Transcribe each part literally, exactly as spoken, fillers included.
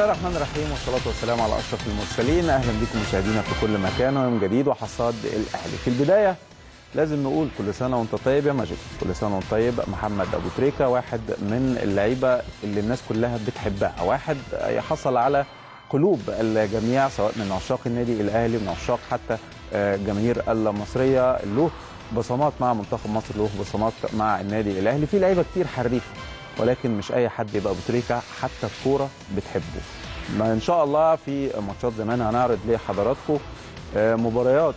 الله الرحمن الرحيم والصلاة والسلام على أشرف المرسلين. أهلا بكم مشاهدينا في كل مكان ويوم جديد وحصاد الأهلي. في البداية لازم نقول كل سنة وانت طيب يا ماجد. كل سنة وانت طيب. محمد أبو تريكا واحد من اللعيبة اللي الناس كلها بتحبها، واحد يحصل على قلوب الجميع سواء من عشاق النادي الأهلي من عشاق حتى الجماهير المصرية. له بصمات مع منتخب مصر، له بصمات مع النادي الأهلي. في لعيبة كتير حريفة ولكن مش اي حد يبقى ابو تريكه حتى الكوره بتحبه. ما ان شاء الله في ماتشات زمان هنعرض لحضراتكم مباريات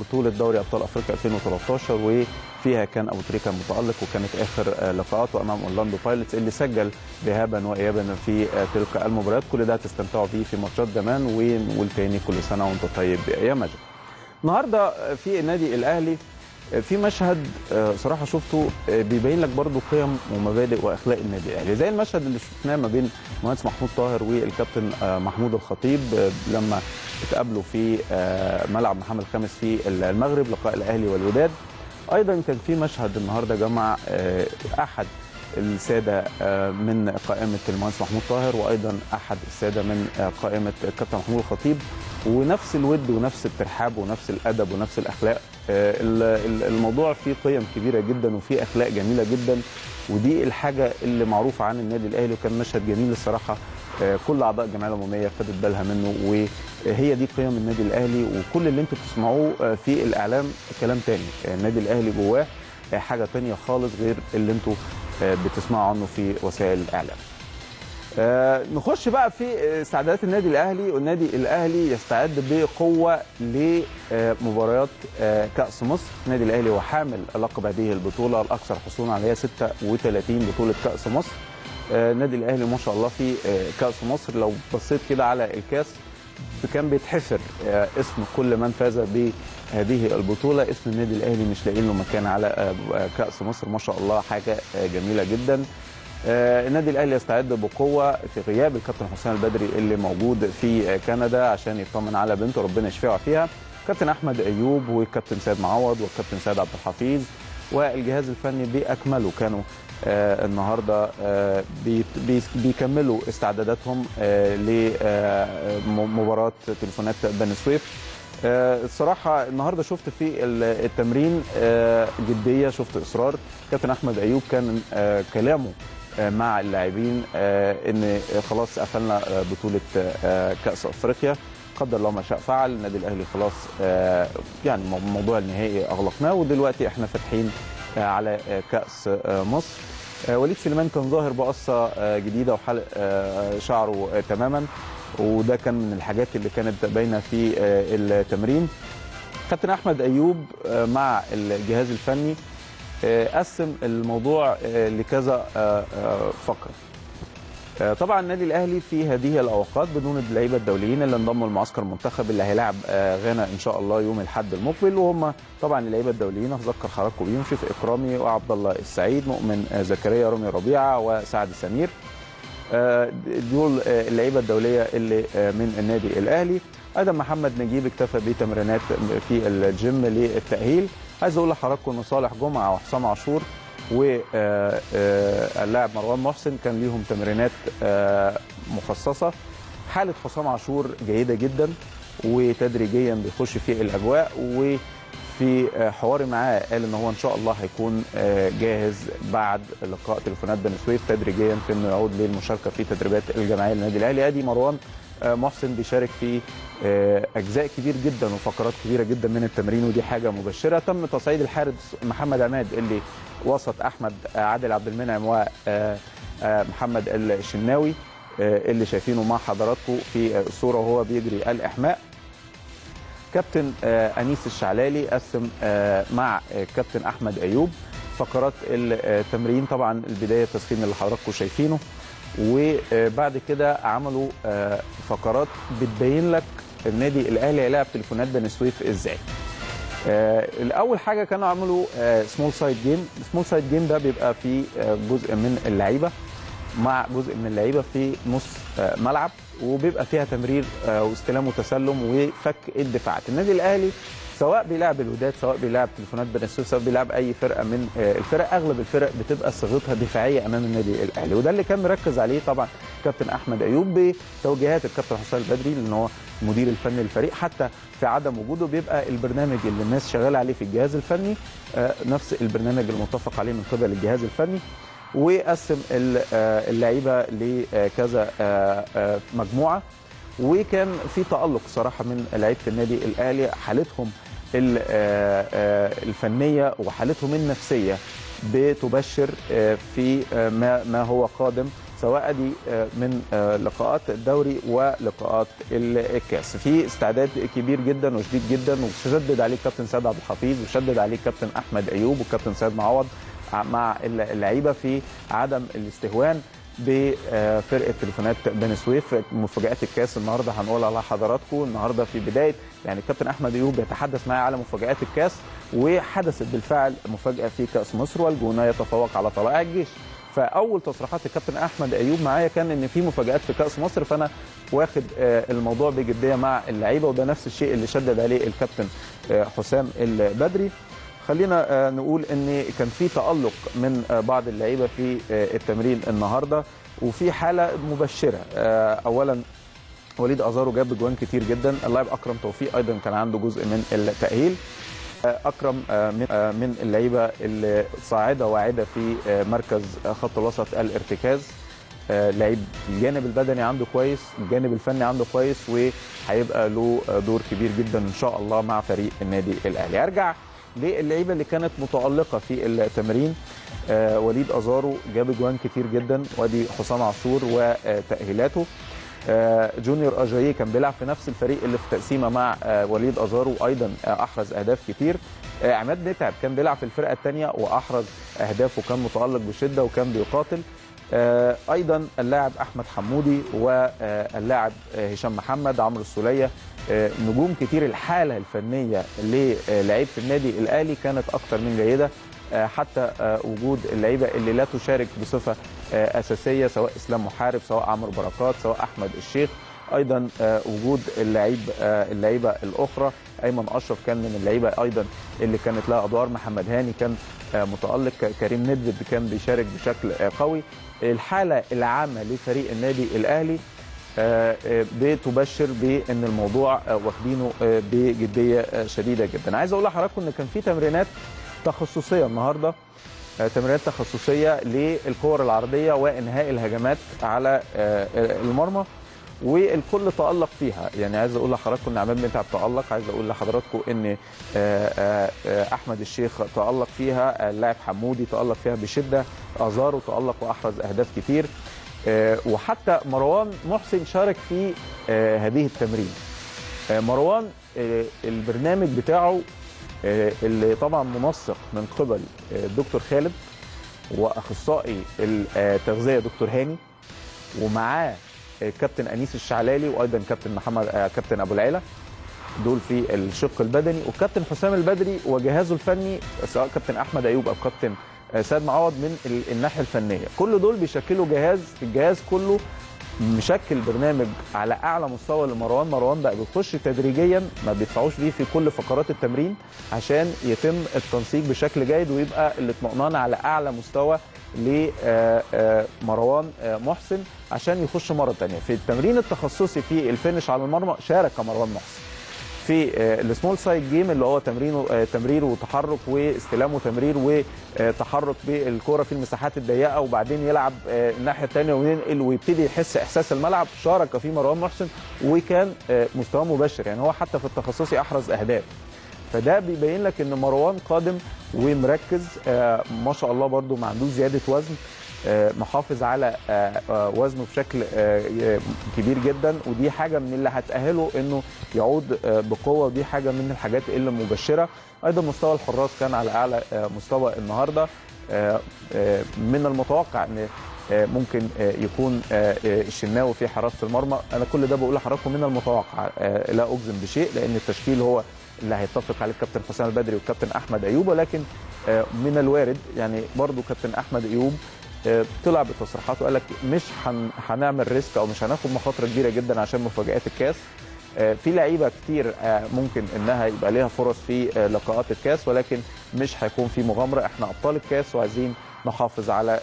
بطوله دوري ابطال افريقيا ألفين وثلاثة عشر وفيها كان ابو تريكه متالق، وكانت اخر لقاءاته امام أورلاندو بايلوتس اللي سجل ذهابا وايابا في تلك المباريات. كل ده تستمتعوا بيه في ماتشات زمان. ونقول تاني كل سنه وانت طيب يا مجد. النهارده في النادي الاهلي في مشهد صراحه شفته بيبين لك برضو قيم ومبادئ واخلاق النادي الاهلي، زي المشهد اللي شفناه ما بين المهندس محمود طاهر والكابتن محمود الخطيب لما اتقابلوا في ملعب محمد الخامس في المغرب لقاء الاهلي والوداد. ايضا كان في مشهد النهارده جمع احد الساده من قائمه المهندس محمود طاهر وايضا احد الساده من قائمه الكابتن محمود الخطيب، ونفس الود ونفس الترحاب ونفس الادب ونفس الاخلاق. الموضوع فيه قيم كبيره جدا وفيه اخلاق جميله جدا، ودي الحاجه اللي معروفه عن النادي الاهلي. وكان مشهد جميل الصراحه، كل اعضاء الجمعيه العموميه خدت بالها منه، وهي دي قيم النادي الاهلي. وكل اللي انتم بتسمعوه في الاعلام كلام تاني، النادي الاهلي جواه حاجه تانيه خالص غير اللي انتم بتسمعوا عنه في وسائل الاعلام. آه نخش بقى في استعدادات النادي الاهلي، والنادي الاهلي يستعد بقوه لمباريات آه كاس مصر. النادي الاهلي هو حامل لقب هذه البطوله الاكثر حصولا عليها ستة وثلاثين بطوله كاس مصر. آه النادي الاهلي ما شاء الله في آه كاس مصر لو بصيت كده على الكاس كان بيتحفر آه اسم كل من فاز بهذه البطوله، اسم النادي الاهلي مش لاقيين له مكان على آه كاس مصر. ما شاء الله حاجه آه جميله جدا. النادي الاهلي يستعد بقوه في غياب الكابتن حسام البدري اللي موجود في كندا عشان يطمن على بنته ربنا يشفيها فيها، كابتن احمد ايوب والكابتن سيد معوض والكابتن سيد عبد الحفيظ والجهاز الفني باكمله كانوا النهارده بيكملوا استعداداتهم لمباراه تليفونات بني سويف. الصراحه النهارده شفت في التمرين جديه، شفت اصرار. كابتن احمد ايوب كان كلامه مع اللاعبين ان خلاص قفلنا بطوله كاس افريقيا، قدر الله ما شاء فعل. النادي الاهلي خلاص يعني موضوع النهائي اغلقناه ودلوقتي احنا فاتحين على كاس مصر. وليد سليمان كان ظاهر بقصه جديده وحلق شعره تماما، وده كان من الحاجات اللي كانت باينه في التمرين. كابتن احمد ايوب مع الجهاز الفني قسم الموضوع لكذا فقره. طبعا النادي الاهلي في هذه الاوقات بدون اللعيبه الدوليين اللي انضموا لمعسكر المنتخب اللي هيلاعب غانا ان شاء الله يوم الاحد المقبل، وهم طبعا اللعيبه الدوليين هذكر حضراتكم بيهم: شيف اكرامي وعبد الله السعيد، مؤمن زكريا، رمي ربيعه، وسعد سمير. دول اللعيبه الدوليه اللي من النادي الاهلي. ايضا محمد نجيب اكتفى بتمرينات في الجيم للتاهيل. عايز اقول لحضراتكم ان صالح جمعه وحسام عاشور واللاعب مروان محسن كان ليهم تمرينات مخصصه. حاله حسام عاشور جيده جدا وتدريجيا بيخش في الاجواء، وفي حواري معاه قال ان هو ان شاء الله هيكون جاهز بعد لقاء تليفونات بني سويف تدريجيا في انه يعود للمشاركه في تدريبات الجمعيه للنادي الاهلي. ادي مروان محسن بيشارك في اجزاء كبير جدا وفقرات كبيره جدا من التمرين، ودي حاجه مبشره. تم تصعيد الحارس محمد عماد اللي وسط احمد عادل عبد المنعم ومحمد الشناوي اللي شايفينه مع حضراتكم في الصوره وهو بيجري الاحماء. كابتن انيس الشعلالي قسم مع كابتن احمد ايوب فقرات التمرين. طبعا البدايه التسخين اللي حضراتكم شايفينه، وبعد كده عملوا فقرات بتبين لك النادي الاهلي هيلاعب تليفونات بني سويف ازاي. الاول حاجه كانوا عملوا سمول سايد جيم. السمول سايد جيم ده بيبقى فيه جزء من اللعيبه مع جزء من اللعيبه في نص ملعب، وبيبقى فيها تمرير واستلام وتسلم وفك الدفاعات. النادي الاهلي سواء بيلعب الوداد، سواء بيلعب تليفونات بني سويف، سواء بيلعب اي فرقه من الفرق، اغلب الفرق بتبقى صيغتها دفاعيه امام النادي الاهلي، وده اللي كان مركز عليه طبعا كابتن احمد ايوب بتوجيهات الكابتن حسام البدري لان هو المدير الفني للفريق. حتى في عدم وجوده بيبقى البرنامج اللي الناس شغاله عليه في الجهاز الفني نفس البرنامج المتفق عليه من قبل الجهاز الفني، وقسم اللعيبه لكذا مجموعه. وكان في تألق صراحه من لعيبه النادي الاهلي حالتهم الفنيه وحالتهم النفسيه بتبشر في ما هو قادم، سواء دي من لقاءات الدوري ولقاءات الكاس. في استعداد كبير جدا وشديد جدا، وشدد عليه الكابتن سيد عبد الحفيظ وشدد عليه الكابتن احمد ايوب والكابتن سيد معوض مع اللعيبه في عدم الاستهوان بفرقه تليفونات بني سويف. مفاجات الكاس النهارده هنقولها لحضراتكم. النهارده في بدايه يعني الكابتن احمد ايوب يتحدث معايا على مفاجات الكاس، وحدثت بالفعل مفاجاه في كاس مصر والجونه يتفوق على طلائع الجيش. فاول تصريحات الكابتن احمد ايوب معايا كان ان في مفاجات في كاس مصر، فانا واخد الموضوع بجديه مع اللعيبه، وده نفس الشيء اللي شدد عليه الكابتن حسام البدري. خلينا نقول ان كان في تألق من بعض اللعيبه في التمرين النهارده، وفي حاله مبشره. اولا وليد أزارو جاب جوان كتير جدا، اللاعب اكرم توفيق ايضا كان عنده جزء من التأهيل. اكرم من اللعيبه اللي صاعده واعده في مركز خط الوسط الارتكاز، لعيب الجانب البدني عنده كويس، الجانب الفني عنده كويس، وهيبقى له دور كبير جدا ان شاء الله مع فريق النادي الاهلي. ارجع للعيبه اللي كانت متألقه في التمرين. آه وليد أزارو جاب جوان كتير جدا، وادي حسام عاشور وتأهيلاته. آه جونيور أجاييه كان بيلعب في نفس الفريق اللي في تقسيمه مع آه وليد أزارو، ايضا آه احرز اهداف كتير. آه عماد متعب كان بيلعب في الفرقه الثانيه واحرز اهداف وكان متألق بشده وكان بيقاتل. آه ايضا اللاعب احمد حمودي واللاعب آه هشام محمد، عمرو السوليه، نجوم كتير. الحاله الفنيه للعيبه النادي الاهلي كانت اكتر من جيده، حتى وجود اللعيبه اللي لا تشارك بصفه اساسيه، سواء اسلام محارب، سواء عمرو بركات، سواء احمد الشيخ. ايضا وجود اللعيب اللعيبه الاخرى، ايمن اشرف كان من اللعيبه ايضا اللي كانت لها ادوار، محمد هاني كان متالق، كريم ندفد كان بيشارك بشكل قوي. الحاله العامه لفريق النادي الاهلي بتبشر بان الموضوع واخدينه بجديه شديده جدا. عايز اقول لحضراتكم ان كان في تمرينات تخصصيه النهارده، تمرينات تخصصيه للكور العرضيه وانهاء الهجمات على المرمى، والكل تألق فيها. يعني عايز اقول لحضراتكم ان عماد متعب تألق، عايز اقول لحضراتكم ان احمد الشيخ تألق فيها، اللاعب حمودي تألق فيها بشده، أزارو تألق واحرز اهداف كتير، وحتى مروان محسن شارك في هذه التمرين. مروان البرنامج بتاعه اللي طبعا منسق من قبل الدكتور خالد واخصائي التغذيه دكتور هاني، ومعاه كابتن أنيس الشعلالي وايضا كابتن محمد كابتن ابو العيله، دول في الشق البدني، وكابتن حسام البدري وجهازه الفني سواء كابتن احمد ايوب او كابتن سيد معوض من الناحيه الفنيه. كل دول بيشكلوا جهاز، الجهاز كله مشكل برنامج على اعلى مستوى لمروان. مروان بقى بيخش تدريجيا، ما بيدفعوش ليه في كل فقرات التمرين عشان يتم التنسيق بشكل جيد، ويبقى الاطمئنان على اعلى مستوى لمروان محسن عشان يخش مره ثانيه. في التمرين التخصصي في الفينش على المرمى شارك مروان محسن. في السمول سايد جيم اللي هو تمرينه تمرير وتحرك واستلام وتمرير وتحرك بالكوره في المساحات الضيقه، وبعدين يلعب الناحيه الثانيه وينقل ويبتدي يحس احساس الملعب، شارك فيه مروان محسن وكان مستواه مبشر. يعني هو حتى في التخصصي احرز اهداف، فده بيبين لك ان مروان قادم ومركز ما شاء الله، برده ما عندوش زياده وزن، محافظ على وزنه بشكل كبير جدا، ودي حاجه من اللي هتأهله انه يعود بقوه، ودي حاجه من الحاجات اللي مبشره. ايضا مستوى الحراس كان على اعلى مستوى النهارده، من المتوقع ان ممكن يكون الشناوي في حراسه المرمى. انا كل ده بقول لحضراتكم من المتوقع، لا اجزم بشيء، لان التشكيل هو اللي هيتفق عليه الكابتن حسام البدري والكابتن احمد ايوب، ولكن من الوارد يعني برضو كابتن احمد ايوب طلع بتصريحات وقال لك مش هنعمل ريسك او مش هناخد مخاطره كبيره جدا عشان مفاجات الكاس، في لعيبه كتير ممكن انها يبقى ليها فرص في لقاءات الكاس، ولكن مش هيكون في مغامره. احنا ابطال الكاس وعايزين نحافظ على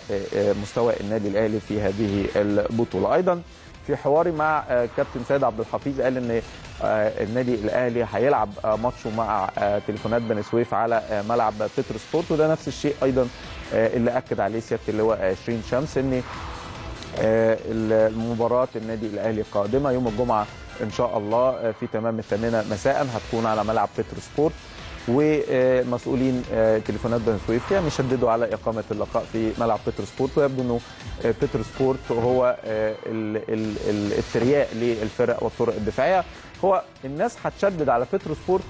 مستوى النادي الاهلي في هذه البطوله. ايضا في حواري مع كابتن سيد عبد الحفيظ قال ان النادي الاهلي هيلعب ماتشه مع تليفونات بني سويف على ملعب بيتر سبورت، وده نفس الشيء ايضا اللي اكد عليه سياده اللواء شيرين شمس ان المباراه النادي الاهلي قادمه يوم الجمعه ان شاء الله في تمام الثامنه مساء، هتكون على ملعب بيتر سبورت. ومسؤولين تليفونات بني سويف يعني شددوا على اقامه اللقاء في ملعب بيتر سبورت، ويبدو انه بيتر سبورت هو الترياق للفرق والطرق الدفاعيه. هو الناس هتشدد على بيتر سبورت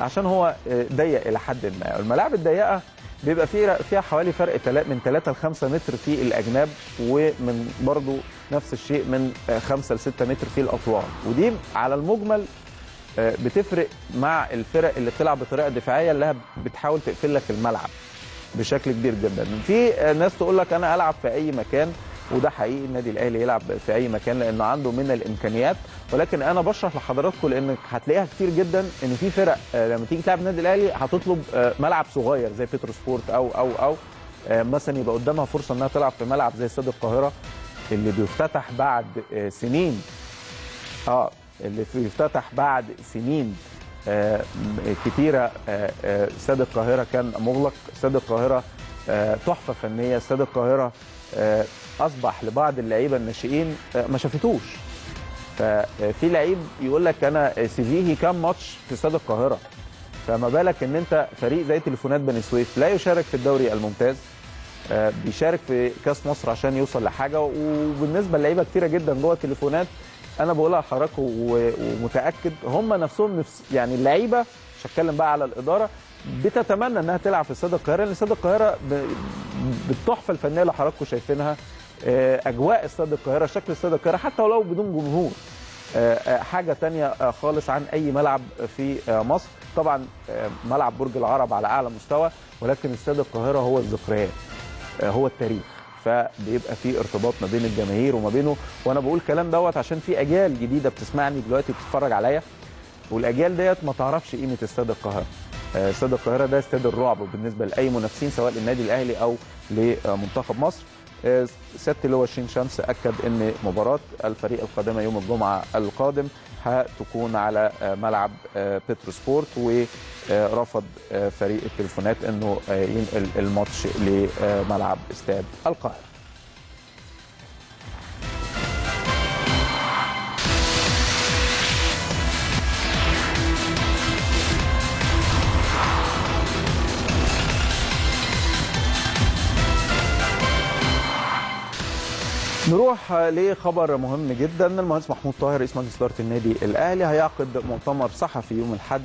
عشان هو ضيق الى حد ما، والملاعب الضيقه بيبقى فيها فيها حوالي فرق من ثلاثة لخمسة متر في الاجناب، ومن برضو نفس الشيء من خمسة لستة متر في الاطوال، ودي على المجمل بتفرق مع الفرق اللي بتلعب بطريقه دفاعيه اللي بتحاول تقفل لك الملعب بشكل كبير جدا. في ناس تقول لك انا العب في اي مكان، وده حقيقي النادي الاهلي يلعب في اي مكان لانه عنده من الامكانيات، ولكن انا بشرح لحضراتكم لانك هتلاقيها كتير جدا ان في فرق لما تيجي تلعب النادي الاهلي هتطلب ملعب صغير زي بيتر سبورت او او او مثلا يبقى قدامها فرصه انها تلعب في ملعب زي استاد القاهره اللي بيفتتح بعد سنين اه اللي بيفتتح بعد سنين آه كتيره. استاد آه القاهره كان مغلق، استاد القاهره آه تحفه فنيه، استاد القاهره آه اصبح لبعض اللعيبه الناشئين آه ما شافتوش. ففي لعيب يقول لك انا سيفيهي كام ماتش في استاد القاهره، فما بالك ان انت فريق زي تليفونات بني سويف لا يشارك في الدوري الممتاز، آه بيشارك في كاس مصر عشان يوصل لحاجه. وبالنسبه للعيبه كتيره جدا جوه تليفونات انا بقولها لحضراتكم ومتاكد هم نفسهم نفس يعني اللعيبه، مش هتكلم بقى على الاداره، بتتمنى انها تلعب في استاد القاهره لان استاد القاهره بالتحفه الفنيه اللي حضراتكم شايفينها، اجواء استاد القاهره، شكل استاد القاهره حتى ولو بدون جمهور حاجه ثانيه خالص عن اي ملعب في مصر. طبعا ملعب برج العرب على اعلى مستوى، ولكن استاد القاهره هو الذكريات، هو التاريخ، فبيبقى في ارتباط ما بين الجماهير وما بينه. وانا بقول الكلام دوت عشان في اجيال جديده بتسمعني دلوقتي بتتفرج عليا، والاجيال ديت ما تعرفش قيمه استاد القاهره. استاد القاهره ده استاد الرعب بالنسبه لاي منافسين سواء للنادي الاهلي او لمنتخب مصر. سياده اللواء شين شمس اكد ان مباراه الفريق القادمه يوم الجمعه القادم هتكون على ملعب بيتر سبورت، ورفض فريق التليفونات انه ينقل الماتش لملعب استاد القاهره. نروح لخبر مهم جدا. المهندس محمود طاهر رئيس مجلس اداره النادي الاهلي هيعقد مؤتمر صحفي يوم الاحد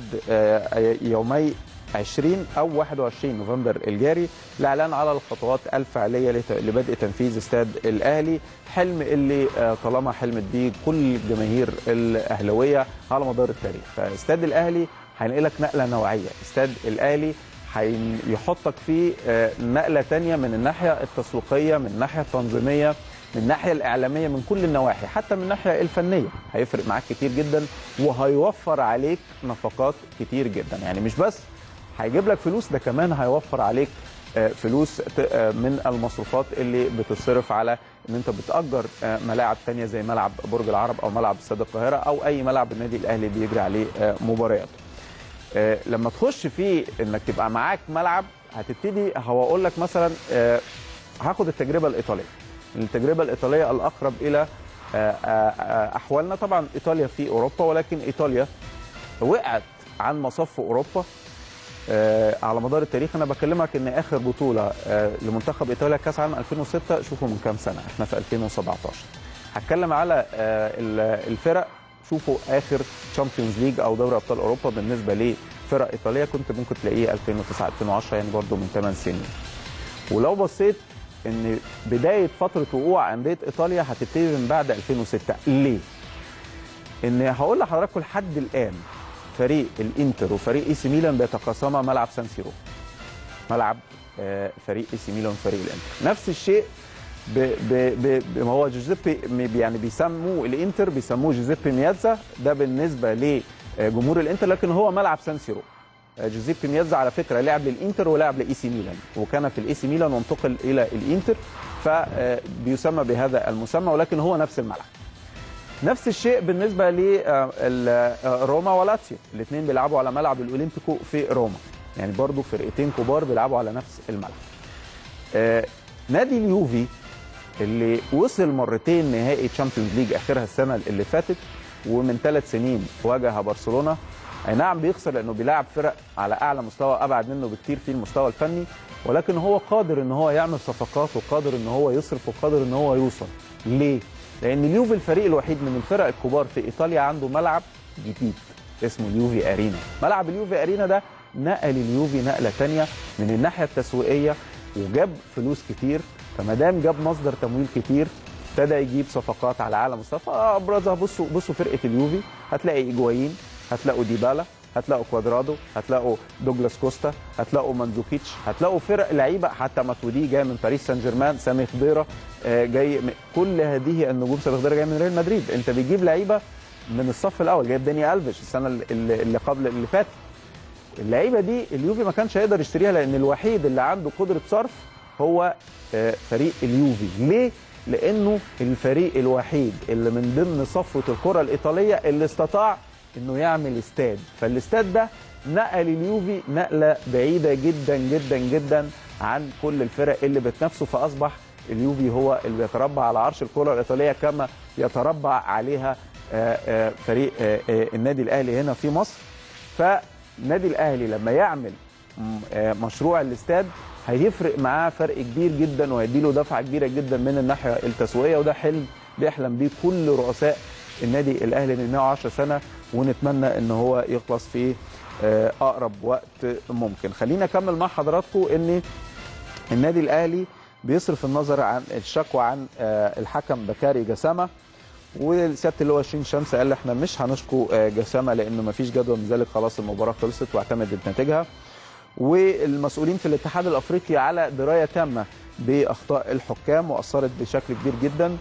يومي عشرين او واحد وعشرين نوفمبر الجاري لاعلان على الخطوات الفعليه لبدء تنفيذ استاد الاهلي، حلم اللي طالما حلمت بيه كل الجماهير الاهلاويه على مدار التاريخ. فاستاد الاهلي هينقلك نقله نوعيه، استاد الاهلي هيحطك فيه نقله ثانيه من الناحيه التسويقيه، من الناحيه التنظيميه، من الناحيه الاعلاميه، من كل النواحي، حتى من الناحيه الفنيه هيفرق معاك كتير جدا، وهيوفر عليك نفقات كتير جدا. يعني مش بس هيجيب لك فلوس، ده كمان هيوفر عليك فلوس من المصروفات اللي بتصرف على ان انت بتأجر ملاعب ثانيه زي ملعب برج العرب او ملعب استاد القاهره او اي ملعب النادي الاهلي بيجري عليه مبارياته. لما تخش فيه انك تبقى معاك ملعب هتبتدي، هقول لك مثلا هاخد التجربه الايطاليه. التجربة الإيطالية الأقرب إلى أحوالنا، طبعا إيطاليا في أوروبا، ولكن إيطاليا وقعت عن مصف أوروبا على مدار التاريخ. أنا بكلمك إن آخر بطولة لمنتخب إيطاليا كأس عام ألفين وستة، شوفوا من كام سنة، إحنا في ألفين وسبعتاشر. هتكلم على الفرق، شوفوا آخر تشامبيونز ليج أو دوري أبطال أوروبا بالنسبة لفرق إيطالية كنت ممكن تلاقيه ألفين وتسعة ألفين وعشرة، يعني برضه من ثمان سنين. ولو بصيت ان بدايه فتره وقوع انديه ايطاليا هتبتدي من بعد ألفين وستة. ليه؟ ان هقول لحضراتكم لحد الان فريق الانتر وفريق اي سي ميلان بيتقاسما ملعب سان سيرو، ملعب فريق اي سي ميلان وفريق الانتر. نفس الشيء ب ب ب هو جوزيبي يعني بيسموه الانتر بيسموه جوزيبي مياتزا، ده بالنسبه لجمهور الانتر، لكن هو ملعب سان سيرو. جوزيبي مياتزا على فكره لعب للانتر ولعب لاي سي ميلان، وكان في الاي سي ميلان وانتقل الى الانتر، فبيسمى بهذا المسمى، ولكن هو نفس الملعب. نفس الشيء بالنسبه لروما ولاتسيو، الاثنين بيلعبوا على ملعب الاولمبيكو في روما، يعني برضو فرقتين كبار بيلعبوا على نفس الملعب. نادي اليوفي اللي وصل مرتين نهائي تشامبيونز ليج، اخرها السنه اللي فاتت ومن ثلاث سنين واجه برشلونه، اي نعم بيخسر لانه بيلعب فرق على اعلى مستوى ابعد منه بكتير في المستوى الفني، ولكن هو قادر ان هو يعمل صفقات وقادر ان هو يصرف وقادر ان هو يوصل. ليه؟ لان اليوفي الفريق الوحيد من الفرق الكبار في ايطاليا عنده ملعب جديد اسمه اليوفي أرينا. ملعب اليوفي أرينا ده نقل اليوفي نقله ثانيه من الناحيه التسويقيه وجاب فلوس كتير، فما دام جاب مصدر تمويل كتير ابتدى يجيب صفقات على اعلى مستوى ابرزها. بصوا بصوا فرقه اليوفي، هتلاقي إيجواين، هتلاقوا ديبالا، هتلاقوا كوادرادو، هتلاقوا دوجلاس كوستا، هتلاقوا مانزوكيتش، هتلاقوا فرق لعيبه، حتى ماتودي جاي من باريس سان جيرمان، سامي خضيره جاي، كل هذه النجوم، سامي خضيره جاي من ريال مدريد، انت بتجيب لعيبه من الصف الاول، جايب داني ألفيش السنه اللي قبل اللي فاتت. اللعيبه دي اليوفي ما كانش هيقدر يشتريها لان الوحيد اللي عنده قدره صرف هو فريق اليوفي. ليه؟ لانه الفريق الوحيد اللي من ضمن صفوه الكره الايطاليه اللي استطاع انه يعمل استاد، فالاستاد ده نقل اليوفي نقله بعيده جدا جدا جدا عن كل الفرق اللي بتنافسه، فاصبح اليوفي هو اللي بيتربع على عرش الكره الايطاليه كما يتربع عليها فريق النادي الاهلي هنا في مصر. فالنادي الاهلي لما يعمل مشروع الاستاد هيفرق معاه فرق كبير جدا وهيديله دفعه كبيره جدا من الناحيه التسويقيه، وده حلم بيحلم بيه كل رؤساء النادي الاهلي من مئة وعشرة سنه، ونتمنى ان هو يخلص في اقرب وقت ممكن. خلينا اكمل مع حضراتكم ان النادي الاهلي بيصرف النظر عن الشكوى عن الحكم بكاري جسامه، وسياده اللواء شين شمس قال احنا مش هنشكو جسامه لانه مفيش جدوى من ذلك، خلاص المباراه خلصت واعتمدت نتائجها. والمسؤولين في الاتحاد الافريقي على درايه تامه باخطاء الحكام واثرت بشكل كبير جدا،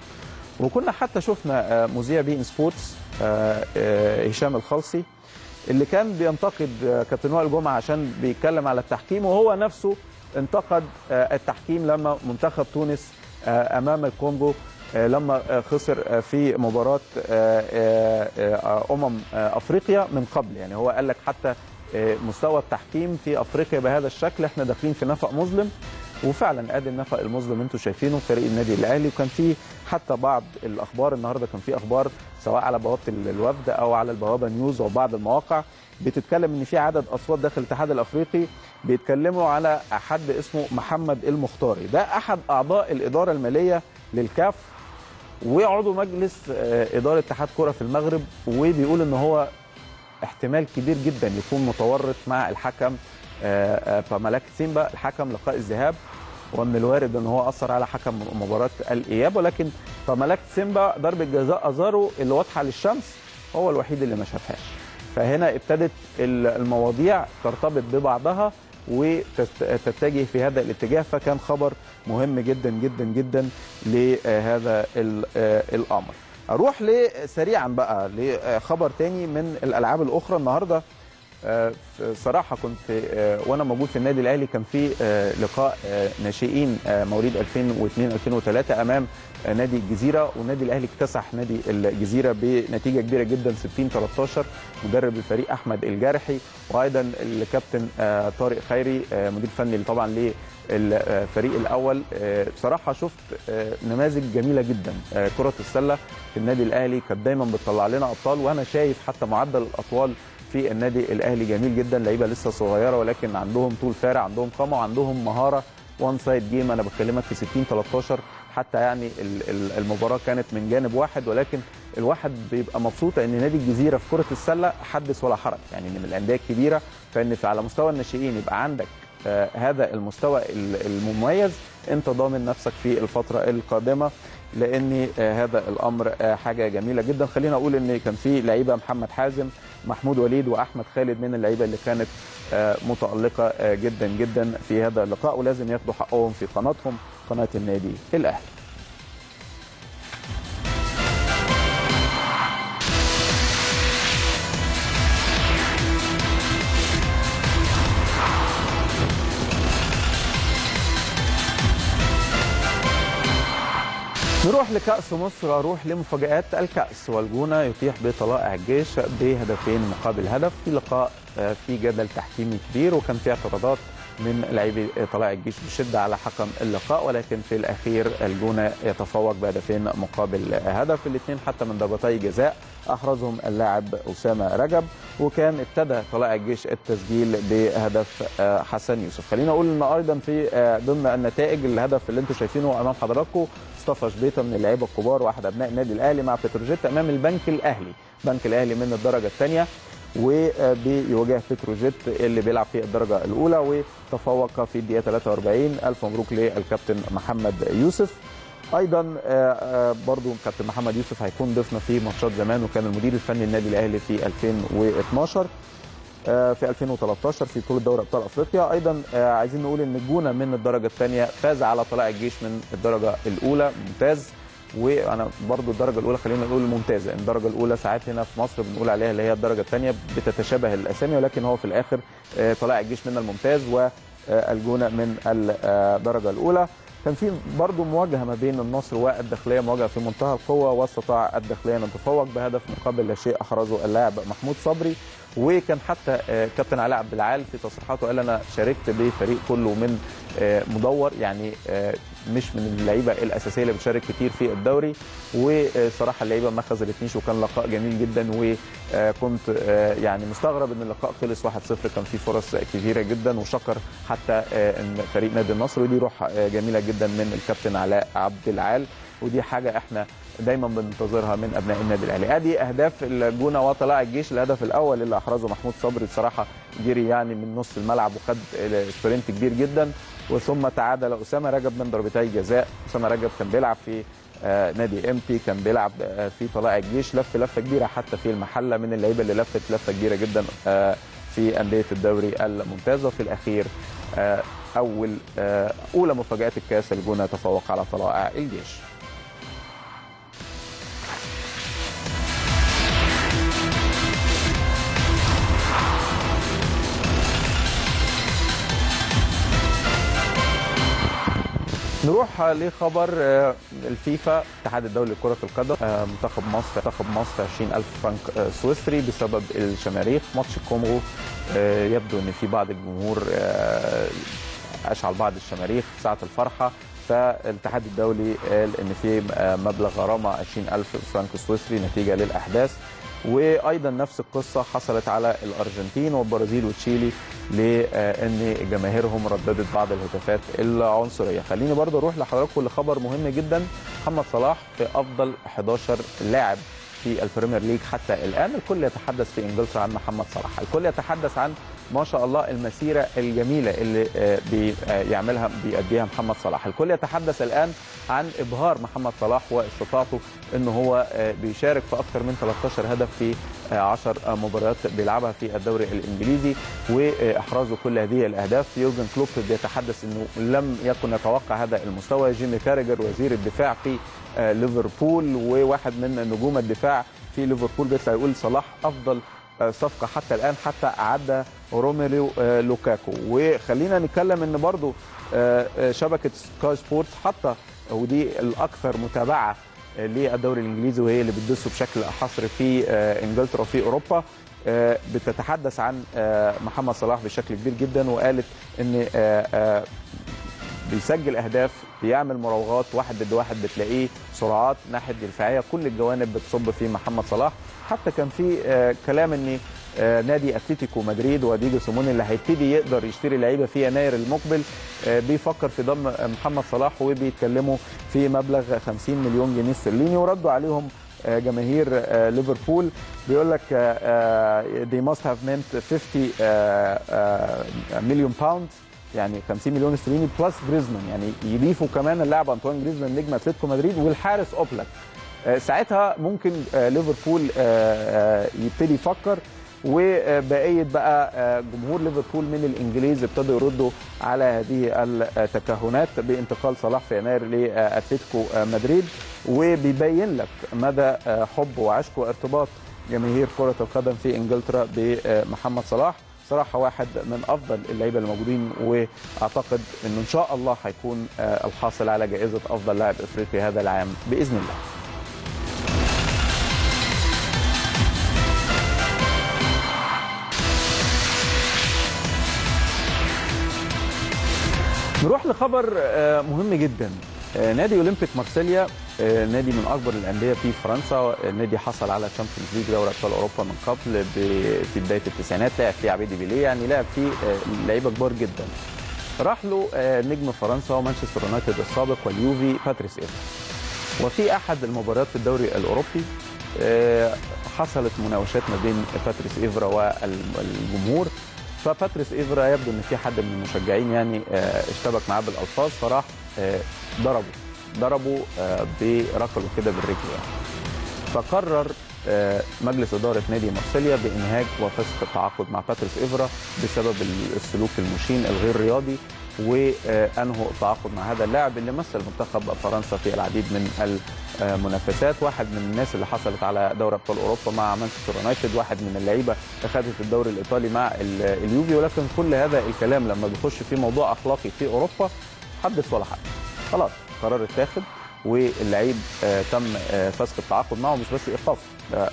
وكنا حتى شفنا مذيع بي ان سبورتس هشام الخلصي اللي كان بينتقد كابتن وائل جمعه عشان بيتكلم على التحكيم، وهو نفسه انتقد التحكيم لما منتخب تونس امام الكونغو لما خسر في مباراه امم افريقيا من قبل، يعني هو قال لك حتى مستوى التحكيم في افريقيا بهذا الشكل احنا داخلين في نفق مظلم، وفعلا ادي النفق المظلم انتم شايفينه فريق النادي الاهلي. وكان في حتى بعض الاخبار النهارده، كان في اخبار سواء على بوابه الوفد او على البوابه نيوز وبعض المواقع بتتكلم ان في عدد اصوات داخل الاتحاد الافريقي بيتكلموا على حد اسمه محمد المختاري، ده احد اعضاء الاداره الماليه للكاف وعضو مجلس اداره اتحاد كره في المغرب، وبيقول ان هو احتمال كبير جدا يكون متورط مع الحكم فملاك سيمبا الحكم لقاء الذهاب، ومن الوارد ان هو اثر على حكم مباراه الاياب، ولكن فملاك سيمبا ضربه جزاء أزارو اللي واضحه للشمس هو الوحيد اللي ما شافهاش. فهنا ابتدت المواضيع ترتبط ببعضها وتتجه في هذا الاتجاه، فكان خبر مهم جدا جدا جدا لهذا الامر. اروح لسريعا بقى لخبر تاني من الالعاب الاخرى النهارده. صراحه كنت وانا موجود في النادي الاهلي كان في لقاء ناشئين مواليد ألفين واثنين ألفين وثلاثة امام نادي الجزيره، والنادي الاهلي اكتسح نادي الجزيره بنتيجه كبيره جدا ستين ثلاثة عشر. مدرب الفريق احمد الجارحي، وايضا الكابتن طارق خيري مدير فني طبعا ل الفريق الاول. بصراحه شفت نماذج جميله جدا، كره السله في النادي الاهلي كانت دايما بتطلع لنا ابطال، وانا شايف حتى معدل الاطوال في النادي الاهلي جميل جدا، لعيبه لسه صغيره ولكن عندهم طول فارع، عندهم قامه وعندهم مهاره وان سايد جيم. انا بكلمك في ستين ثلاثة عشر، حتى يعني المباراه كانت من جانب واحد، ولكن الواحد بيبقى مبسوط ان نادي الجزيره في كره السله حدث ولا حرج، يعني من الانديه الكبيره، فان على مستوى الناشئين يبقى عندك هذا المستوى المميز، انت ضامن نفسك في الفتره القادمه، لان هذا الامر حاجه جميله جدا. خلينا اقول ان كان في لعيبه محمد حازم، محمود وليد، واحمد خالد من اللعيبه اللي كانت متالقه جدا جدا في هذا اللقاء، ولازم ياخدوا حقهم في قناتهم قناه النادي الاهلي. نروح لكأس مصر، أروح لمفاجآت الكأس. والجونة يتيح بطلائع الجيش بهدفين مقابل هدف في لقاء في جدل تحكيمي كبير، وكان فيه اعتراضات من لاعبي طلائع الجيش بشدة على حكم اللقاء، ولكن في الأخير الجونة يتفوق بهدفين مقابل هدف، الاثنين حتى من ضربتي جزاء أحرزهم اللاعب أسامة رجب، وكان ابتدى طلائع الجيش التسجيل بهدف حسن يوسف. خلينا أقول إن أيضا في ضمن النتائج الهدف اللي أنتم شايفينه أمام حضراتكم، مصطفى شبيطة من اللعيبه الكبار واحد ابناء النادي الاهلي مع بتروجيت امام البنك الاهلي، البنك الاهلي من الدرجه الثانيه، وبيواجه بتروجيت اللي بيلعب في الدرجه الاولى وتفوق في الدقيقه ثلاثة وأربعين. الف مبروك للكابتن محمد يوسف. ايضا برضو كابتن محمد يوسف هيكون ضيفنا في ماتشات زمان، وكان المدير الفني للنادي الاهلي في ألفين واثناشر، في ألفين وثلاثتاشر في بطوله دوري ابطال افريقيا. ايضا عايزين نقول ان الجونه من الدرجه الثانيه فاز على طلائع الجيش من الدرجه الاولى، ممتاز. وانا برضو الدرجه الاولى خلينا نقول ممتازه، الدرجه الاولى ساعات هنا في مصر بنقول عليها اللي هي الدرجه الثانيه، بتتشابه الاسامي، ولكن هو في الاخر طلائع الجيش من الممتاز والجونه من الدرجه الاولى. كان في برضو مواجهه ما بين النصر والداخليه، مواجهه في منتهى القوه، واستطاع الداخليه ان تتفوق بهدف مقابل لا شيء احرزه اللاعب محمود صبري. وكان حتى كابتن علاء عبد العال في تصريحاته قال انا شاركت بفريق كله من مدور، يعني مش من اللعيبه الاساسيه اللي بتشارك كتير في الدوري، وصراحه اللعيبه ما خذلتنيش، وكان لقاء جميل جدا، وكنت يعني مستغرب ان اللقاء خلص واحد صفر، كان في فرص كبيره جدا، وشكر حتى فريق نادي النصر، ودي روح جميله جدا من الكابتن علاء عبد العال، ودي حاجه احنا دايما بننتظرها من ابناء النادي الاهلي. ادي اهداف الجونه وطلائع الجيش. الهدف الاول اللي احرزه محمود صبري بصراحه جري يعني من نص الملعب وخد سبرنت كبير جدا، وثم تعادل اسامه رجب من ضربتي جزاء. اسامه رجب كان بيلعب في نادي امتي، كان بيلعب في طلائع الجيش، لف لفه كبيره حتى في المحله، من اللعيبه اللي لفت لفه كبيره جدا في انديه الدوري الممتاز. وفي الاخير اول اولى مفاجات الكاس، الجونه تفوق على طلائع الجيش. نروح لخبر الفيفا، اتحاد الدولي لكرة القدم، منتخب مصر منتخب مصر عشرين ألف فرنك سويسري بسبب الشماريخ. ماتش الكونغو يبدو ان في بعض الجمهور اشعل بعض الشماريخ في ساعة الفرحة، فالاتحاد الدولي قال ان في مبلغ غرامة عشرين ألف فرنك سويسري نتيجة للأحداث. وايضا نفس القصه حصلت على الارجنتين والبرازيل وتشيلي، لان جماهيرهم رددت بعض الهتافات العنصريه. خليني برضه اروح لحضراتكم لخبر مهم جدا، محمد صلاح في افضل إحداشر لاعب في البريمير ليج حتى الان. الكل يتحدث في انجلترا عن محمد صلاح، الكل يتحدث عن ما شاء الله المسيره الجميله اللي بيعملها بيأديها محمد صلاح، الكل يتحدث الان عن ابهار محمد صلاح واستطاعته ان هو بيشارك في اكثر من ثلاثتاشر هدف في عشر مباريات بيلعبها في الدوري الانجليزي، واحرازه كل هذه الاهداف. يورجن كلوب بيتحدث انه لم يكن يتوقع هذا المستوى. جيمي كارجر وزير الدفاع في ليفربول وواحد من نجوم الدفاع في ليفربول بيطلع يقول صلاح افضل صفقه حتى الان، حتى عدى روميرو لوكاكو. وخلينا نتكلم ان برضو شبكه سكاي سبورتس حتى، ودي الاكثر متابعه للدوري الانجليزي وهي اللي بتدسه بشكل حصري في انجلترا وفي اوروبا، بتتحدث عن محمد صلاح بشكل كبير جدا، وقالت ان بيسجل اهداف، بيعمل مراوغات، واحد ضد واحد بتلاقيه، سرعات، ناحيه دفاعيه، كل الجوانب بتصب في محمد صلاح. حتى كان في كلام ان نادي اتلتيكو مدريد وديجو سيموني اللي هيبتدي يقدر يشتري لعيبه في يناير المقبل بيفكر في ضم محمد صلاح، وبيتكلموا في مبلغ خمسين مليون جنيه استرليني. وردوا عليهم جماهير ليفربول بيقول لك they must have meant fifty million pounds، يعني خمسين مليون استرليني بلس جريزمان، يعني يضيفوا كمان اللاعب انطوان جريزمان نجم اتلتيكو مدريد والحارس اوبلاك. ساعتها ممكن ليفربول يبتدي يفكر. وبقيه بقى جمهور ليفربول من الانجليز ابتدوا يردوا على هذه التكهنات بانتقال صلاح في يناير لاتلتيكو مدريد، وبيبين لك مدى حب وعشق وارتباط جماهير كره القدم في انجلترا بمحمد صلاح. بصراحه واحد من افضل اللعيبه اللي موجودين، واعتقد انه ان شاء الله هيكون الحاصل على جائزه افضل لاعب افريقي هذا العام باذن الله. نروح لخبر مهم جدا. نادي اولمبيك مارسيليا، نادي من اكبر الانديه في فرنسا، النادي حصل على تشامبيونز ليج دوري ابطال اوروبا من قبل في بدايه التسعينات، لعب فيه عبيدي بيليه، يعني لعب فيه لعيبه كبار جدا. راح له نجم فرنسا ومانشستر يونايتد السابق واليوفي باتريس ايفرا. وفي احد المباريات في الدوري الاوروبي حصلت مناوشات ما بين باتريس ايفرا والجمهور، فباتريس ايفرا يبدو ان في حد من المشجعين يعني اشتبك معاه بالالفاظ، فراح ضربه ضربه بركله كده بالرجل يعني. فقرر مجلس اداره نادي مارسيليا بانهاج وفسخ التعاقد مع باتريس ايفرا بسبب السلوك المشين الغير رياضي، وانهوا التعاقد مع هذا اللاعب اللي مثل منتخب فرنسا في العديد من المنافسات، واحد من الناس اللي حصلت على دوري ابطال اوروبا مع مانشستر يونايتد، واحد من اللعيبه اخذت الدوري الايطالي مع اليوفي. ولكن كل هذا الكلام لما بيخش في موضوع اخلاقي في اوروبا حدث ولا حد، خلاص قرار اتاخد واللعيب آه تم آه فسخ التعاقد معه، مش بس ايقافه، ده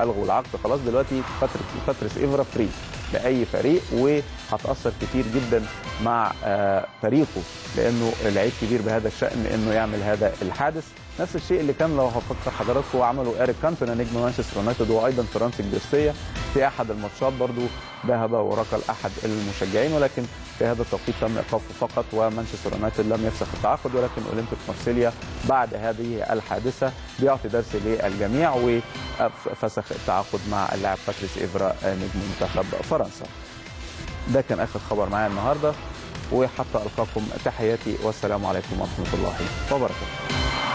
الغوا العقد خلاص، دلوقتي فتره باتريس ايفرا فري لاي فريق، وهتاثر كتير جدا مع آه فريقه لانه لعيب كبير بهذا الشان انه يعمل هذا الحادث. نفس الشيء اللي كان لو هفكر حضراتكم عمله إيريك كانتونا نجم مانشستر يونايتد وايضا فرنسي الجنسيه، في احد الماتشات برضو ذهب وركل احد المشجعين، ولكن في هذا التوقيت تم ايقافه فقط، ومانشستر يونايتد لم يفسخ التعاقد. ولكن اولمبيك مارسيليا بعد هذه الحادثه بيعطي درس للجميع وفسخ التعاقد مع اللاعب باتريس ايفرا نجم منتخب فرنسا. ده كان اخر خبر معايا النهارده، وحتى القاكم تحياتي والسلام عليكم ورحمه الله وبركاته.